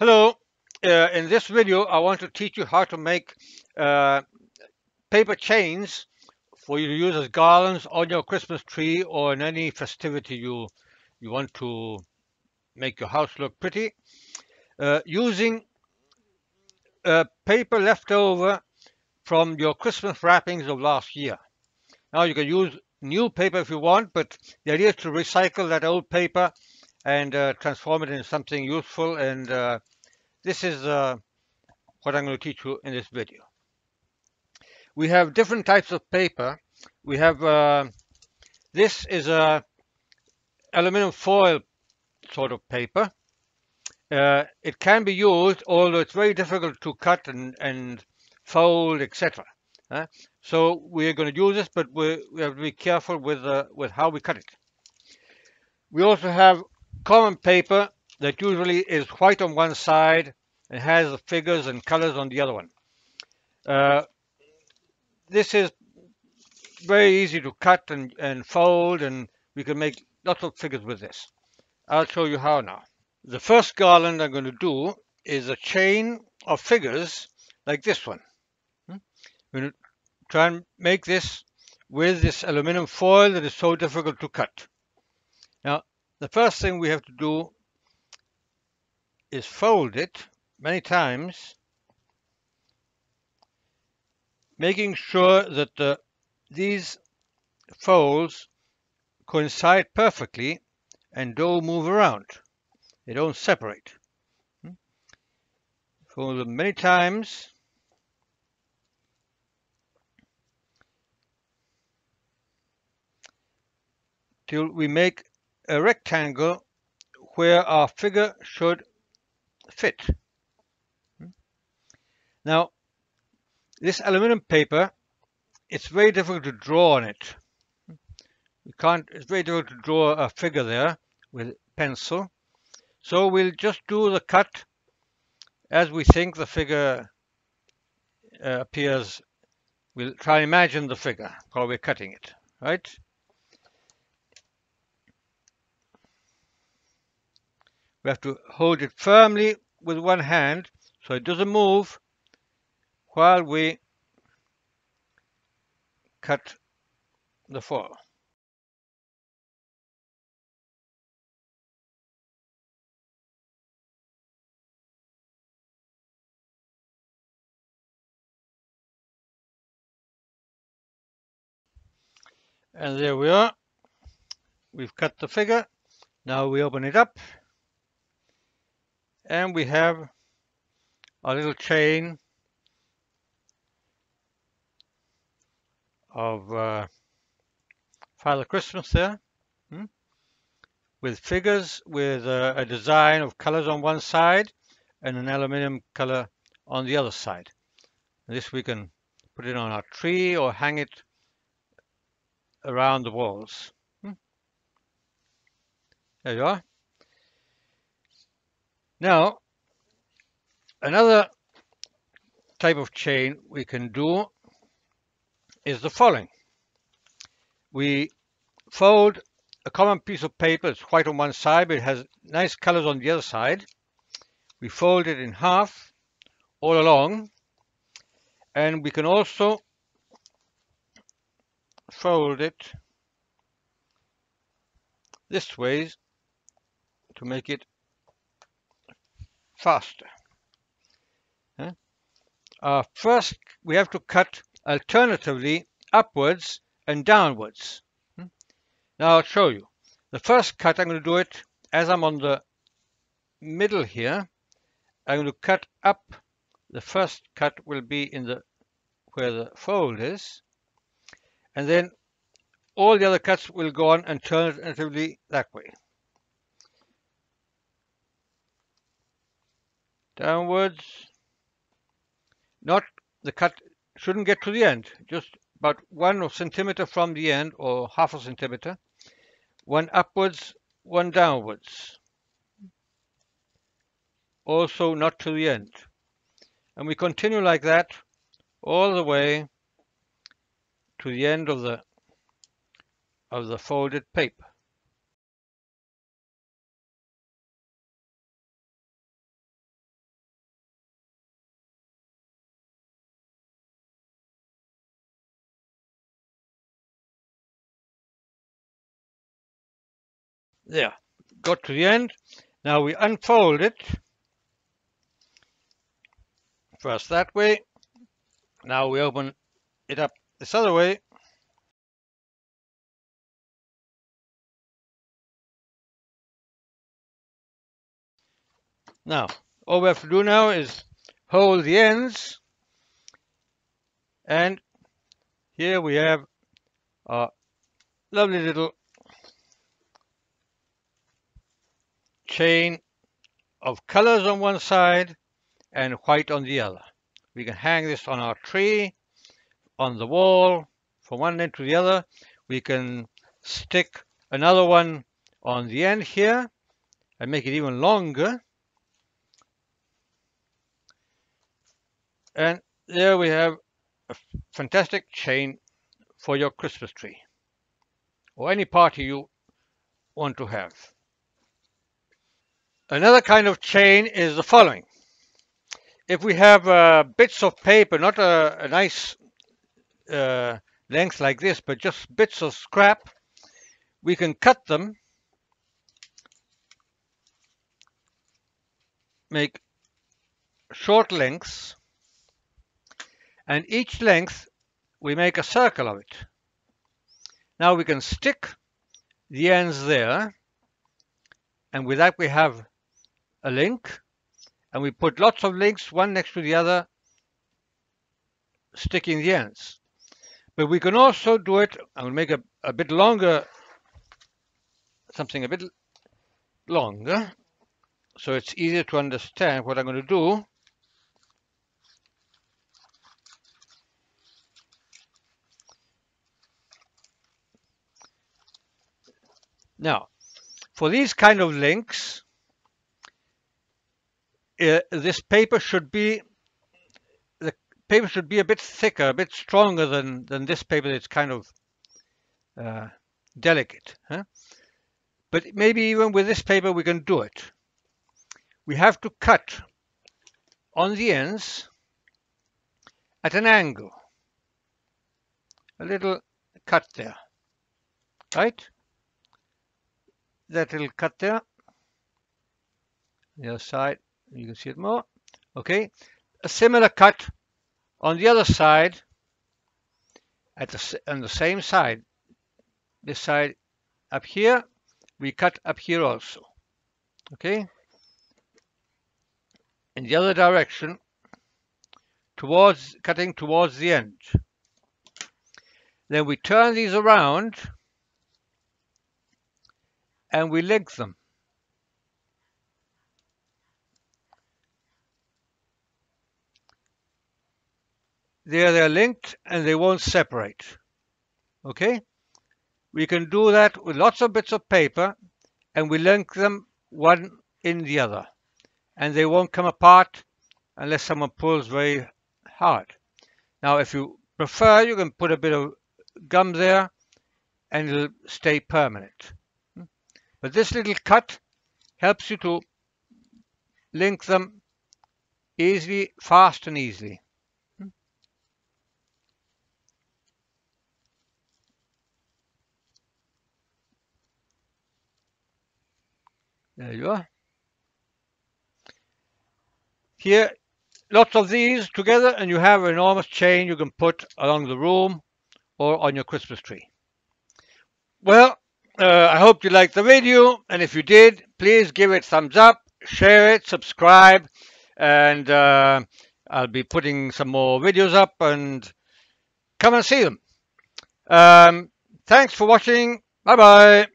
Hello, in this video I want to teach you how to make paper chains for you to use as garlands on your Christmas tree or in any festivity you want to make your house look pretty, using paper left over from your Christmas wrappings of last year. Now you can use new paper if you want, but the idea is to recycle that old paper and transform it into something useful, and this is what I'm going to teach you in this video. We have different types of paper. We have this is a aluminum foil sort of paper. It can be used, although it's very difficult to cut and fold, etc. So we're going to use this, but we have to be careful with how we cut it. We also have common paper that usually is white on one side and has the figures and colors on the other one. This is very easy to cut and fold, and we can make lots of figures with this. I'll show you how now. The first garland I'm going to do is a chain of figures like this one. I'm going to try and make this with this aluminum foil that is so difficult to cut. Now, the first thing we have to do is fold it many times, making sure that these folds coincide perfectly and don't move around. They don't separate. Fold them many times. Till we make a rectangle where our figure should fit. Now, this aluminum paper, it's very difficult to draw on it. You can't, it's very difficult to draw a figure there with pencil. So we'll just do the cut as we think the figure appears. We'll try and imagine the figure while we're cutting it, right? We have to hold it firmly with one hand so it doesn't move while we cut the foil. And there we are. We've cut the figure. Now we open it up. And we have a little chain of Father Christmas there, with figures, with a design of colors on one side and an aluminium color on the other side. This we can put it on our tree or hang it around the walls. There you are. Now, another type of chain we can do is the following. We fold a common piece of paper. It's white on one side, but it has nice colors on the other side. We fold it in half all along, and we can also fold it this way to make it faster. First, we have to cut alternatively upwards and downwards. Now I'll show you. The first cut, I'm going to do it as I'm on the middle here. I'm going to cut up. The first cut will be in the where the fold is, and then all the other cuts will go on alternatively that way. Downwards. Not the cut shouldn't get to the end, just about 1 centimeter from the end, or half a centimeter. One upwards, one downwards, also not to the end. And we continue like that all the way to the end of the folded paper. There, got to the end. Now we unfold it first that way. Now we open it up this other way. Now, all we have to do now is hold the ends, and here we have our lovely little chain of colors on one side and white on the other. We can hang this on our tree, on the wall, from one end to the other. We can stick another one on the end here and make it even longer. And there we have a fantastic chain for your Christmas tree or any party you want to have. Another kind of chain is the following. If we have bits of paper, not a nice length like this, but just bits of scrap, we can cut them, make short lengths, and each length we make a circle of it. Now we can stick the ends there, and with that we have a link, and we put lots of links one next to the other, sticking the ends. But we can also do it, and we'll make a bit longer, something a bit longer, so it's easier to understand what I'm going to do. Now, for these kind of links, this paper should be a bit thicker, a bit stronger than this paper that's kind of delicate. Huh? But maybe even with this paper we can do it. We have to cut on the ends at an angle. A little cut there, right? That little cut there, the other side, you can see it more. Okay, a similar cut on the other side, on the same side, this side up here, we cut up here also. Okay, in the other direction, cutting towards the end. Then we turn these around, and we link them. There they're linked and they won't separate. Okay? We can do that with lots of bits of paper, and we link them one in the other. And they won't come apart unless someone pulls very hard. Now, if you prefer, you can put a bit of gum there and it'll stay permanent. But this little cut helps you to link them easily, fast and easily. There you are. Here, lots of these together, and you have an enormous chain you can put along the room or on your Christmas tree. Well, I hope you liked the video, and if you did, please give it thumbs up, share it, subscribe, and I'll be putting some more videos up, and come and see them. Thanks for watching. Bye bye.